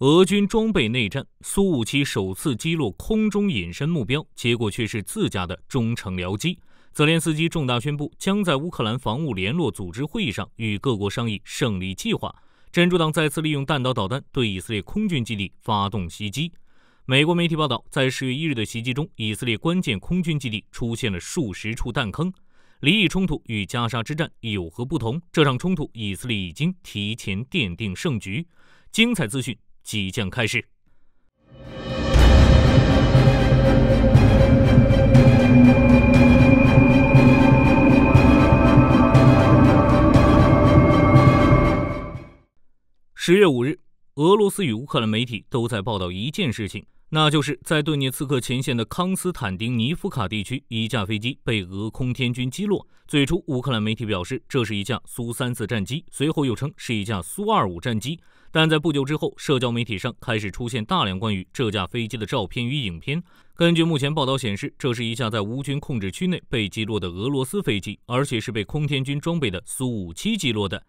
俄军装备内战，苏-57首次击落空中隐身目标，结果却是自家的中程僚机。泽连斯基重大宣布，将在乌克兰防务联络组织会议上与各国商议胜利计划。真主党再次利用弹道导弹对以色列空军基地发动袭击。美国媒体报道，在10月1日的袭击中，以色列关键空军基地出现了数十处弹坑。黎以冲突与加沙之战有何不同？这场冲突，以色列已经提前奠定胜局。精彩资讯即将开始。10月5日，俄罗斯与乌克兰媒体都在报道一件事情，那就是在顿涅茨克前线的康斯坦丁尼夫卡地区，一架飞机被俄空天军击落。最初，乌克兰媒体表示这是一架苏-34战机，随后又称是一架苏-25战机。但在不久之后，社交媒体上开始出现大量关于这架飞机的照片与影片。根据目前报道显示，这是一架在乌军控制区内被击落的俄罗斯飞机，而且是被空天军装备的苏-57击落的。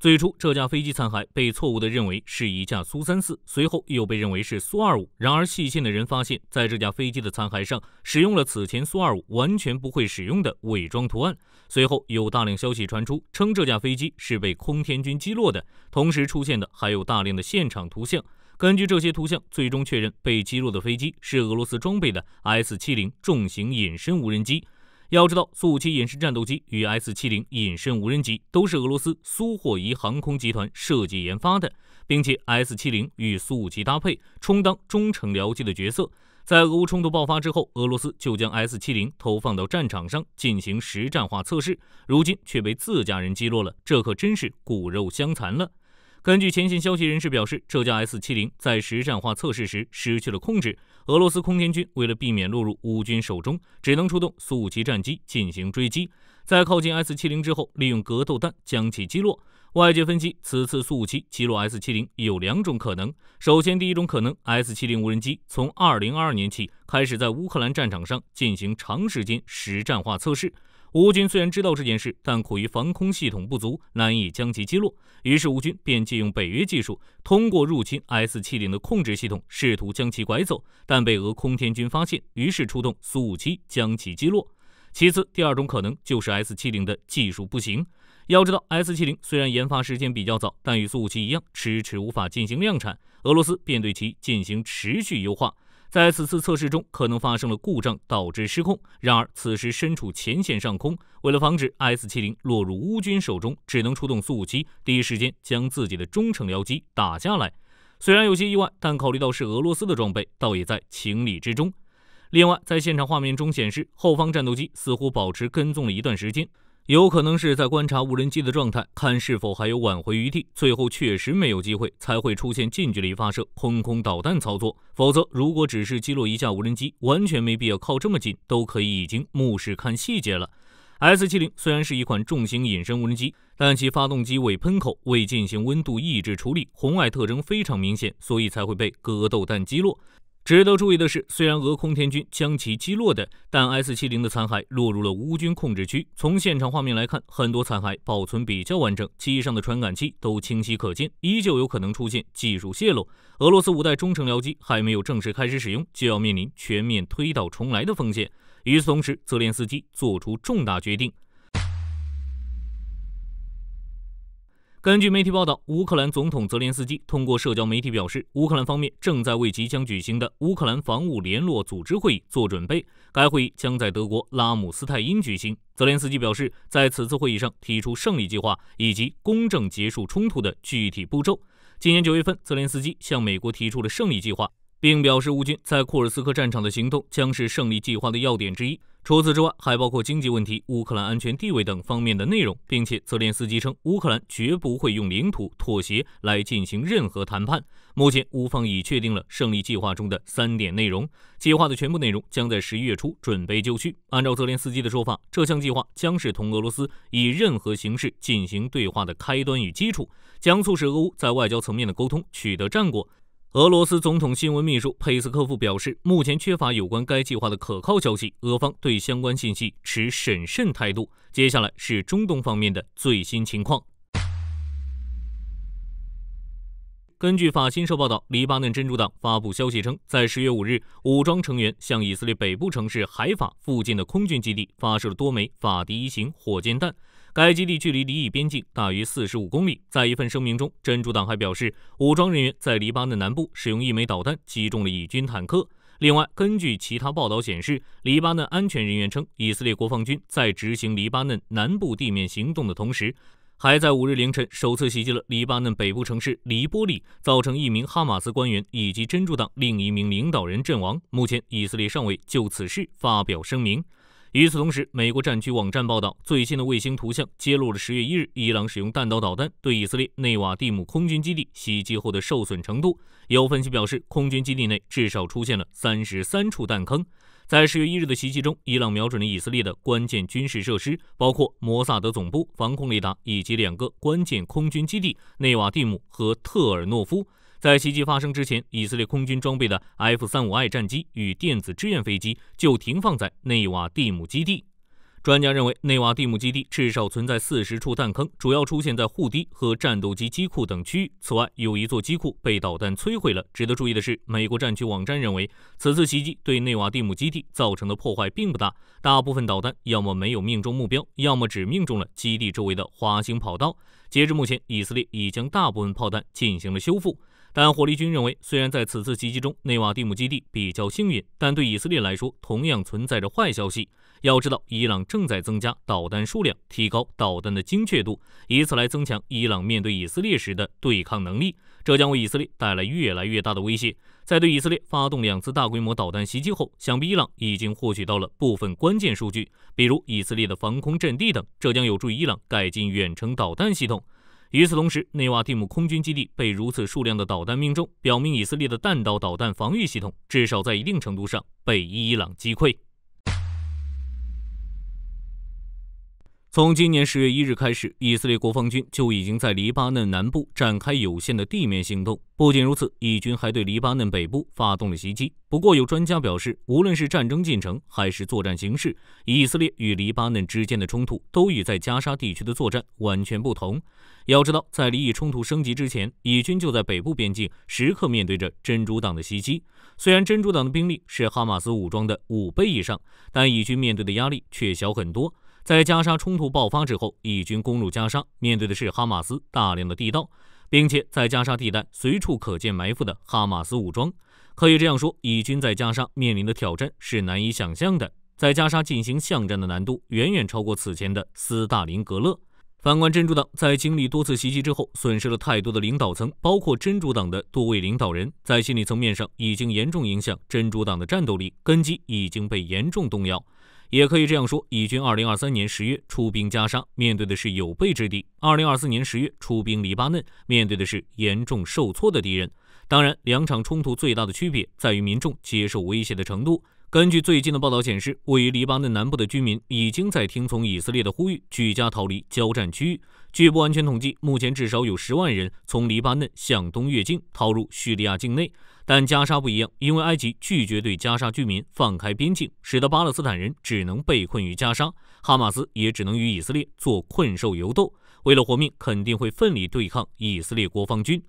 最初，这架飞机残骸被错误地认为是一架苏-34，随后又被认为是苏-25。然而，细心的人发现，在这架飞机的残骸上使用了此前苏-25完全不会使用的伪装图案。随后，有大量消息传出，称这架飞机是被空天军击落的。同时出现的还有大量的现场图像。根据这些图像，最终确认被击落的飞机是俄罗斯装备的 S-70 重型隐身无人机。要知道，苏-57隐身战斗机与 S-70 隐身无人机都是俄罗斯苏霍伊航空集团设计研发的，并且 S-70 与苏-57搭配，充当中程僚机的角色。在俄乌冲突爆发之后，俄罗斯就将 S-70 投放到战场上进行实战化测试，如今却被自家人击落了，这可真是骨肉相残了。根据前线消息人士表示，这架 S-70 在实战化测试时失去了控制。俄罗斯空天军为了避免落入乌军手中，只能出动苏-57战机进行追击，在靠近 S-70 之后，利用格斗弹将其击落。外界分析，此次苏-57击落 S-70 有两种可能。首先，第一种可能 ，S-70 无人机从2022年起开始在乌克兰战场上进行长时间实战化测试。乌军虽然知道这件事，但苦于防空系统不足，难以将其击落。于是乌军便借用北约技术，通过入侵 S-70 的控制系统，试图将其拐走，但被俄空天军发现，于是出动苏-57将其击落。其次，第二种可能就是 S-70 的技术不行。要知道 ，S-70 虽然研发时间比较早，但与苏-57一样，迟迟无法进行量产。俄罗斯便对其进行持续优化。在此次测试中，可能发生了故障，导致失控。然而，此时身处前线上空，为了防止 S-70 落入乌军手中，只能出动苏-57，第一时间将自己的中程僚机打下来。虽然有些意外，但考虑到是俄罗斯的装备，倒也在情理之中。另外，在现场画面中显示，后方战斗机似乎保持跟踪了一段时间。有可能是在观察无人机的状态，看是否还有挽回余地，最后确实没有机会，才会出现近距离发射空空导弹操作。否则，如果只是击落一架无人机，完全没必要靠这么近，都可以已经目视看细节了。S-70 虽然是一款重型隐身无人机，但其发动机尾喷口未进行温度抑制处理，红外特征非常明显，所以才会被格斗弹击落。值得注意的是，虽然俄空天军将其击落的，但 S-70 的残骸落入了乌军控制区。从现场画面来看，很多残骸保存比较完整，机上的传感器都清晰可见，依旧有可能出现技术泄露。俄罗斯5代中程僚机还没有正式开始使用，就要面临全面推倒重来的风险。与此同时，泽连斯基做出重大决定。根据媒体报道，乌克兰总统泽连斯基通过社交媒体表示，乌克兰方面正在为即将举行的乌克兰防务联络组织会议做准备，该会议将在德国拉姆斯泰因举行。泽连斯基表示，在此次会议上提出胜利计划以及公正结束冲突的具体步骤。今年9月份，泽连斯基向美国提出了胜利计划，并表示乌军在库尔斯克战场的行动将是胜利计划的要点之一。除此之外，还包括经济问题、乌克兰安全地位等方面的内容，并且泽连斯基称，乌克兰绝不会用领土妥协来进行任何谈判。目前，乌方已确定了胜利计划中的3点内容，计划的全部内容将在11月初准备就绪。按照泽连斯基的说法，这项计划将是同俄罗斯以任何形式进行对话的开端与基础，将促使俄乌在外交层面的沟通取得战果。俄罗斯总统新闻秘书佩斯科夫表示，目前缺乏有关该计划的可靠消息，俄方对相关信息持审慎态度。接下来是中东方面的最新情况。根据法新社报道，黎巴嫩真主党发布消息称，在10月5日，武装成员向以色列北部城市海法附近的空军基地发射了多枚法迪一型火箭弹。该基地距离黎以边境大约45公里。在一份声明中，真主党还表示，武装人员在黎巴嫩南部使用一枚导弹击中了以军坦克。另外，根据其他报道显示，黎巴嫩安全人员称，以色列国防军在执行黎巴嫩南部地面行动的同时，还在5日凌晨首次袭击了黎巴嫩北部城市黎波里，造成一名哈马斯官员以及真主党另一名领导人阵亡。目前，以色列尚未就此事发表声明。与此同时，美国战区网站报道，最新的卫星图像揭露了10月1日伊朗使用弹道导弹对以色列内瓦蒂姆空军基地袭击后的受损程度。有分析表示，空军基地内至少出现了33处弹坑。在10月1日的袭击中，伊朗瞄准了以色列的关键军事设施，包括摩萨德总部、防空雷达以及2个关键空军基地内瓦蒂姆和特尔诺夫。在袭击发生之前，以色列空军装备的 F-35I 战机与电子支援飞机就停放在内瓦蒂姆基地。专家认为，内瓦蒂姆基地至少存在40处弹坑，主要出现在护堤和战斗机机库等区域。此外，有一座机库被导弹摧毁了。值得注意的是，美国战区网站认为，此次袭击对内瓦蒂姆基地造成的破坏并不大，大部分导弹要么没有命中目标，要么只命中了基地周围的滑行跑道。截至目前，以色列已将大部分炮弹进行了修复。但火力军认为，虽然在此次袭击中内瓦蒂姆基地比较幸运，但对以色列来说同样存在着坏消息。要知道，伊朗正在增加导弹数量，提高导弹的精确度，以此来增强伊朗面对以色列时的对抗能力。这将为以色列带来越来越大的威胁。在对以色列发动2次大规模导弹袭击后，想必伊朗已经获取到了部分关键数据，比如以色列的防空阵地等，这将有助于伊朗改进远程导弹系统。与此同时，内瓦蒂姆空军基地被如此数量的导弹命中，表明以色列的弹道导弹防御系统至少在一定程度上被伊朗击溃。从今年10月1日开始，以色列国防军就已经在黎巴嫩南部展开有限的地面行动。不仅如此，以军还对黎巴嫩北部发动了袭击。不过，有专家表示，无论是战争进程还是作战形势，以色列与黎巴嫩之间的冲突都与在加沙地区的作战完全不同。要知道，在黎以冲突升级之前，以军就在北部边境时刻面对着真主党的袭击。虽然真主党的兵力是哈马斯武装的5倍以上，但以军面对的压力却小很多。在加沙冲突爆发之后，以军攻入加沙，面对的是哈马斯大量的地道，并且在加沙地带随处可见埋伏的哈马斯武装。可以这样说，以军在加沙面临的挑战是难以想象的。在加沙进行巷战的难度远远超过此前的斯大林格勒。反观真主党，在经历多次袭击之后，损失了太多的领导层，包括真主党的多位领导人，在心理层面上已经严重影响真主党的战斗力，根基已经被严重动摇。也可以这样说，以军2023年10月出兵加沙，面对的是有备之敌；2024年10月出兵黎巴嫩，面对的是严重受挫的敌人。当然，2场冲突最大的区别在于民众接受威胁的程度。根据最近的报道显示，位于黎巴嫩南部的居民已经在听从以色列的呼吁，举家逃离交战区域。据不完全统计，目前至少有10万人从黎巴嫩向东越境逃入叙利亚境内。但加沙不一样，因为埃及拒绝对加沙居民放开边境，使得巴勒斯坦人只能被困于加沙，哈马斯也只能与以色列做困兽犹斗。为了活命，肯定会奋力对抗以色列国防军。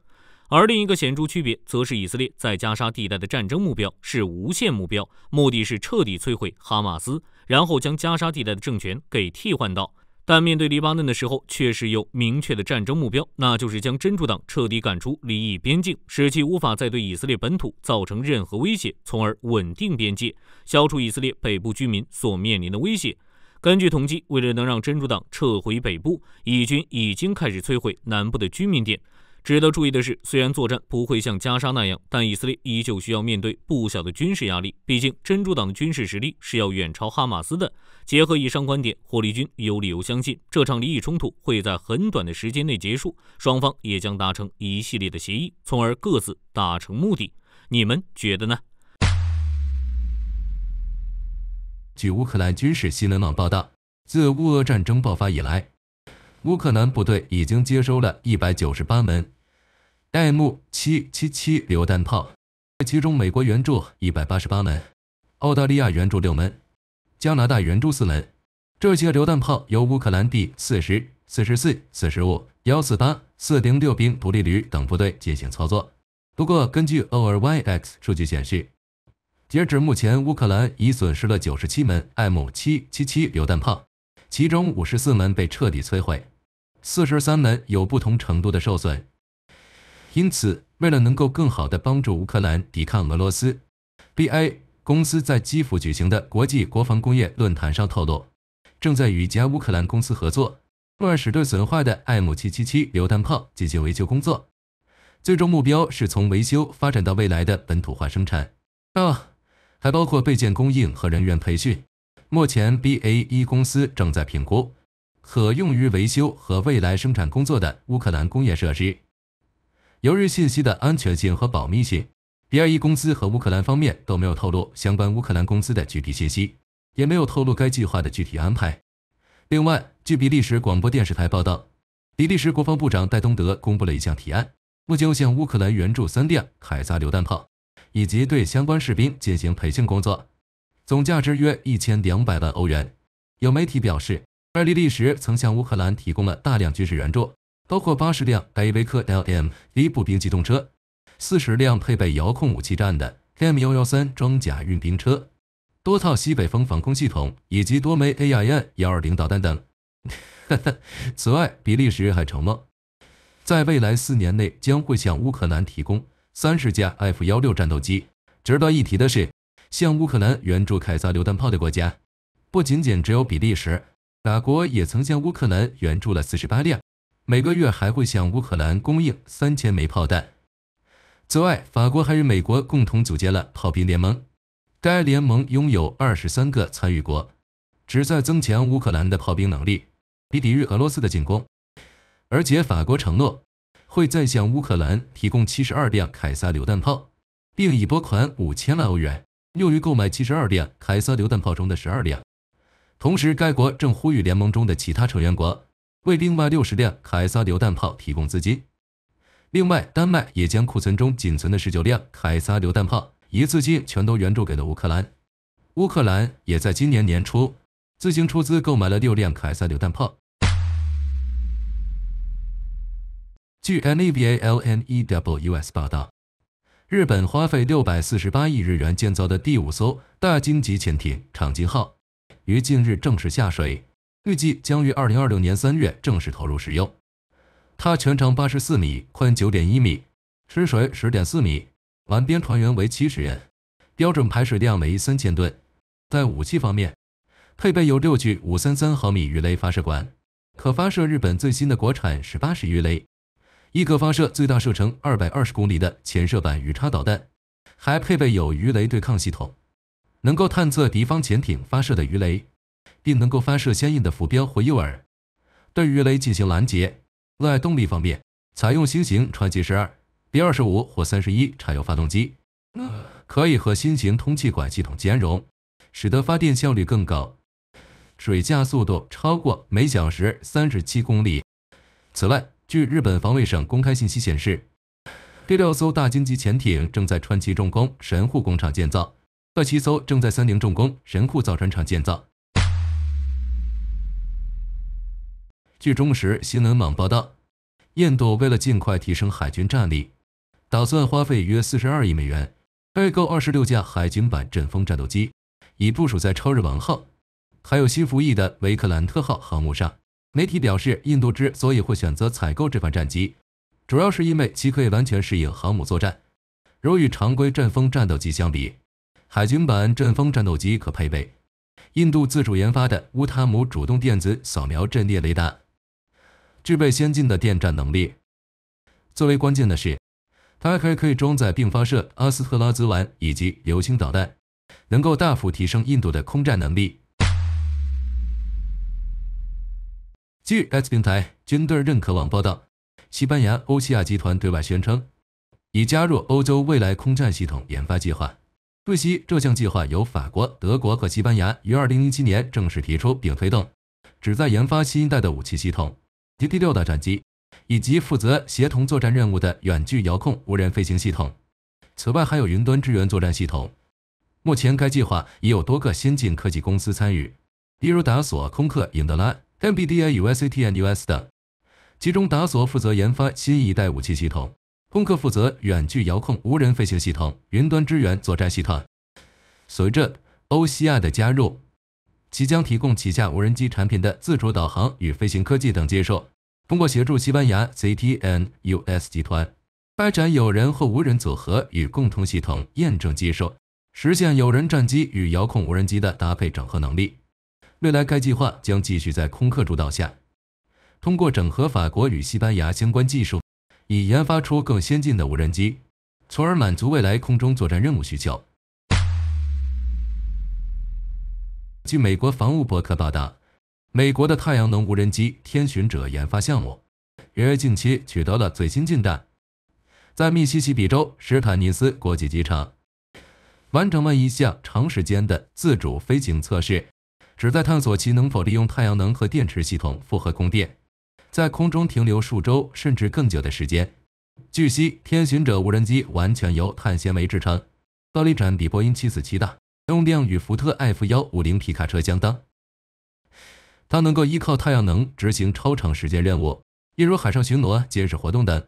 而另一个显著区别，则是以色列在加沙地带的战争目标是无限目标，目的是彻底摧毁哈马斯，然后将加沙地带的政权给替换到。但面对黎巴嫩的时候，确实有明确的战争目标，那就是将真主党彻底赶出黎以边境，使其无法再对以色列本土造成任何威胁，从而稳定边界，消除以色列北部居民所面临的威胁。根据统计，为了能让真主党撤回北部，以军已经开始摧毁南部的居民点。值得注意的是，虽然作战不会像加沙那样，但以色列依旧需要面对不小的军事压力，毕竟真主党的军事实力是要远超哈马斯的。结合以上观点，火力军有理由相信，这场黎以冲突会在很短的时间内结束，双方也将达成一系列的协议，从而各自达成目的。你们觉得呢？据乌克兰军事新闻网报道，自乌俄战争爆发以来，乌克兰部队已经接收了198门 M777 榴弹炮，其中美国援助188门，澳大利亚援助6门，加拿大援助4门。这些榴弹炮由乌克兰第40、44、45、148、406兵独立旅等部队进行操作。不过，根据 ORYX 数据显示，截止目前，乌克兰已损失了97门 M777 榴弹炮，其中54门被彻底摧毁，43门有不同程度的受损。因此，为了能够更好地帮助乌克兰抵抗俄罗斯 ，BAE 公司在基辅举行的国际国防工业论坛上透露，正在与一家乌克兰公司合作，为使对损坏的 M777 榴弹炮进行维修工作。最终目标是从维修发展到未来的本土化生产。还包括备件供应和人员培训。目前 BAE 公司正在评估可用于维修和未来生产工作的乌克兰工业设施。由于信息的安全性和保密性， BAE 公司和乌克兰方面都没有透露相关乌克兰公司的具体信息，也没有透露该计划的具体安排。另外，据比利时广播电视台报道，比利时国防部长戴东德公布了一项提案，目前向乌克兰援助3辆凯撒榴弹炮，以及对相关士兵进行培训工作，总价值约1200万欧元。有媒体表示，比利时曾向乌克兰提供了大量军事援助，包括80辆戴维克 LM-1 步兵机动车、40辆配备遥控武器站的 M113 装甲运兵车、多套西北风防空系统以及多枚 AIM-120 导弹等。此外，比利时还承诺，在未来4年内将会向乌克兰提供30架 F-16 战斗机。值得一提的是，向乌克兰援助凯撒榴弹炮的国家不仅仅只有比利时，法国也曾向乌克兰援助了48辆，每个月还会向乌克兰供应3000枚炮弹。此外，法国还与美国共同组建了炮兵联盟，该联盟拥有23个参与国，旨在增强乌克兰的炮兵能力，以抵御俄罗斯的进攻。而且，法国承诺会再向乌克兰提供72辆凯撒榴弹炮，并已拨款5000万欧元，用于购买72辆凯撒榴弹炮中的12辆。同时，该国正呼吁联盟中的其他成员国为另外60辆凯撒榴弹炮提供资金。另外，丹麦也将库存中仅存的19辆凯撒榴弹炮一次性全都援助给了乌克兰。乌克兰也在今年年初自行出资购买了6辆凯撒榴弹炮。据 NAVALNEWS 报道，日本花费648亿日元建造的第5艘大金级潜艇“长津号”于近日正式下水，预计将于2026年3月正式投入使用。它全长84米，宽9.1米，吃水10.4米，完编船员为70人，标准排水量为3000吨。在武器方面，配备有6具533毫米鱼雷发射管，可发射日本最新的国产18式鱼雷。一颗发射最大射程220公里的潜射板鱼叉导弹，还配备有鱼雷对抗系统，能够探测敌方潜艇发射的鱼雷，并能够发射相应的浮标或诱饵，对鱼雷进行拦截。在动力方面，采用新型川崎12、B25 或31柴油发动机，可以和新型通气管系统兼容，使得发电效率更高，水下速度超过每小时37公里。此外，据日本防卫省公开信息显示，第6艘大金级潜艇正在川崎重工神户工厂建造，第7艘正在三菱重工神户造船厂建造。据中时新闻网报道，印度为了尽快提升海军战力，打算花费约42亿美元备购26架海军版阵风战斗机，以部署在超日王号还有新服役的维克兰特号航母上。媒体表示，印度之所以会选择采购这款战机，主要是因为其可以完全适应航母作战。如与常规阵风战斗机相比，海军版阵风战斗机可配备印度自主研发的乌塔姆主动电子扫描阵列雷达，具备先进的电战能力。最为关键的是，它还可以装载并发射阿斯特拉兹丸以及流星导弹，能够大幅提升印度的空战能力。据 X 平台军队认可网报道，西班牙欧西亚集团对外宣称，已加入欧洲未来空战系统研发计划。据悉，这项计划由法国、德国和西班牙于2017年正式提出并推动，旨在研发新一代的武器系统及第6代战机，以及负责协同作战任务的远距遥控无人飞行系统。此外，还有云端支援作战系统。目前，该计划已有多个先进科技公司参与，例如达索、空客、影德拉、MBDA、USAT、US 等。其中达索负责研发新一代武器系统，空客负责远距遥控无人飞行系统、云端支援作战系统。随着欧西亚的加入，其将提供旗下无人机产品的自主导航与飞行科技等技术，通过协助西班牙 CTN US 集团发展有人或无人组合与共同系统验证技术，实现有人战机与遥控无人机的搭配整合能力。未来该计划将继续在空客主导下，通过整合法国与西班牙相关技术，以研发出更先进的无人机，从而满足未来空中作战任务需求。据美国防务博客报道，美国的太阳能无人机天巡者研发项目约近期取得了最新进展，在密西西比州史坦尼斯国际机场完成了一项长时间的自主飞行测试，旨在探索其能否利用太阳能和电池系统复合供电，在空中停留数周甚至更久的时间。据悉，天巡者无人机完全由碳纤维制成，造力展比波音747大，用量与福特 F150 皮卡车相当。它能够依靠太阳能执行超长时间任务，例如海上巡逻、监视活动等，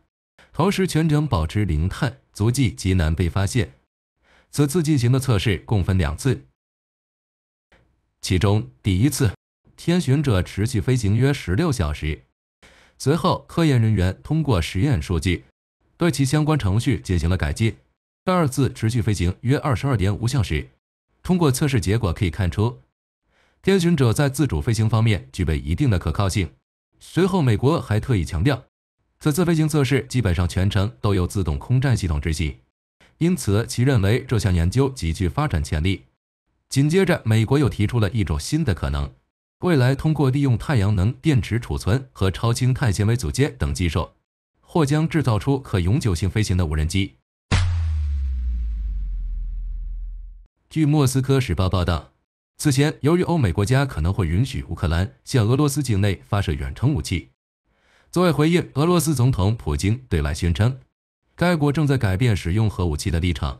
同时全程保持零碳，足迹极难被发现。此次进行的测试共分2次，其中第一次，天巡者持续飞行约16小时，随后科研人员通过实验数据对其相关程序进行了改进。第二次持续飞行约 22.5 小时，通过测试结果可以看出，天巡者在自主飞行方面具备一定的可靠性。随后美国还特意强调，此次飞行测试基本上全程都由自动空战系统执行，因此其认为这项研究极具发展潜力。紧接着美国又提出了一种新的可能，未来通过利用太阳能、电池储存和超轻碳纤维组件等技术，或将制造出可永久性飞行的无人机。据莫斯科时报报道，此前，由于欧美国家可能会允许乌克兰向俄罗斯境内发射远程武器，作为回应，俄罗斯总统普京对外宣称，该国正在改变使用核武器的立场。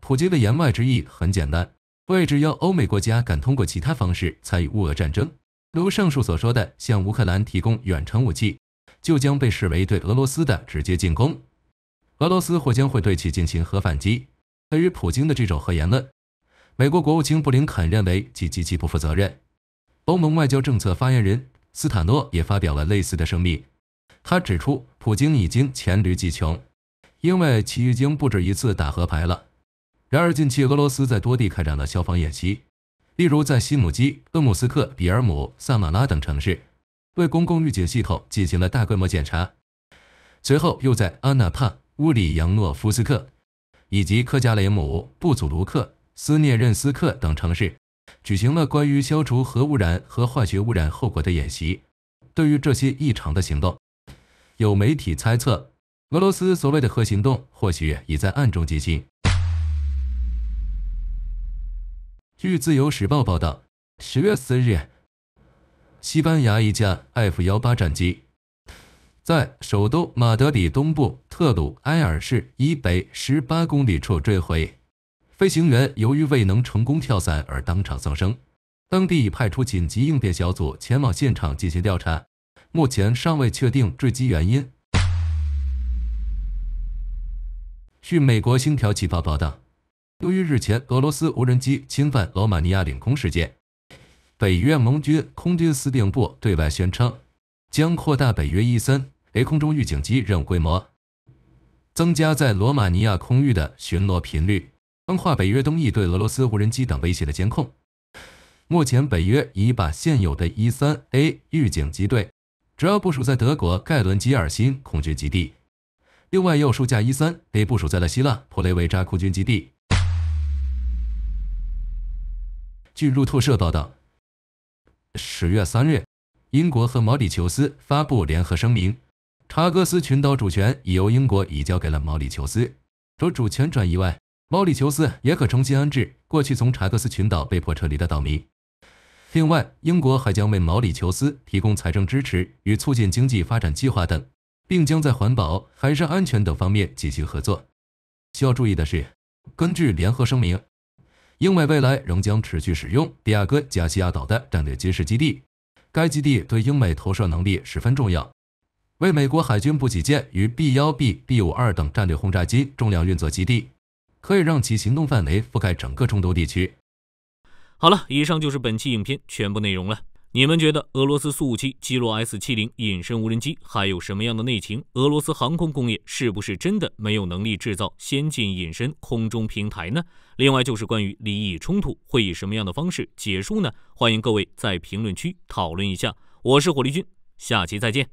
普京的言外之意很简单，为只要欧美国家敢通过其他方式参与乌俄战争，如上述所说的向乌克兰提供远程武器，就将被视为对俄罗斯的直接进攻，俄罗斯或将会对其进行核反击。对于普京的这种核言论，美国国务卿布林肯认为其极其不负责任。欧盟外交政策发言人斯塔诺也发表了类似的声明，他指出普京已经黔驴技穷，因为其已经不止一次打和牌了。然而近期俄罗斯在多地开展了消防演习，例如在西姆基、鄂木斯克、比尔姆、萨马拉等城市为公共预警系统进行了大规模检查，随后又在阿纳帕、乌里扬诺夫斯克以及科加雷姆、布祖卢克、斯涅任斯克等城市举行了关于消除核污染和化学污染后果的演习。对于这些异常的行动，有媒体猜测，俄罗斯所谓的核行动或许已在暗中进行。据自由时报报道，10月4日，西班牙一架 F-18 战机在首都马德里东部特鲁埃尔市以北18公里处坠毁，飞行员由于未能成功跳伞而当场丧生，当地已派出紧急应变小组前往现场进行调查，目前尚未确定坠机原因。据美国《星条旗报》报道，由于日前俄罗斯无人机侵犯罗马尼亚领空事件，北约盟军空军司令部对外宣称，将扩大北约E-3A 空中预警机任务规模，增加在罗马尼亚空域的巡逻频率，强化北约东翼对俄罗斯无人机等威胁的监控。目前北约已把现有的 E-3A 预警机队主要部署在德国盖伦基尔新空军基地，另外有数架 E-3A 部署在了希腊普雷维扎空军基地。据路透社报道，10月3日，英国和毛里求斯发布联合声明，查戈斯群岛主权已由英国移交给了毛里求斯，除主权转移外，毛里求斯也可重新安置过去从查戈斯群岛被迫撤离的岛民。另外，英国还将为毛里求斯提供财政支持与促进经济发展计划等，并将在环保、海上安全等方面进行合作。需要注意的是，根据联合声明，英美未来仍将持续使用迪亚哥加西亚岛的战略军事基地，该基地对英美投射能力十分重要。为美国海军补给舰与 B-1B、B-52等战略轰炸机重量运作基地，可以让其行动范围覆盖整个中东地区。好了，以上就是本期影片全部内容了。 你们觉得俄罗斯苏-57、击落 S-70 隐身无人机还有什么样的内情？俄罗斯航空工业是不是真的没有能力制造先进隐身空中平台呢？另外就是关于利益冲突会以什么样的方式结束呢？欢迎各位在评论区讨论一下。我是火力军，下期再见。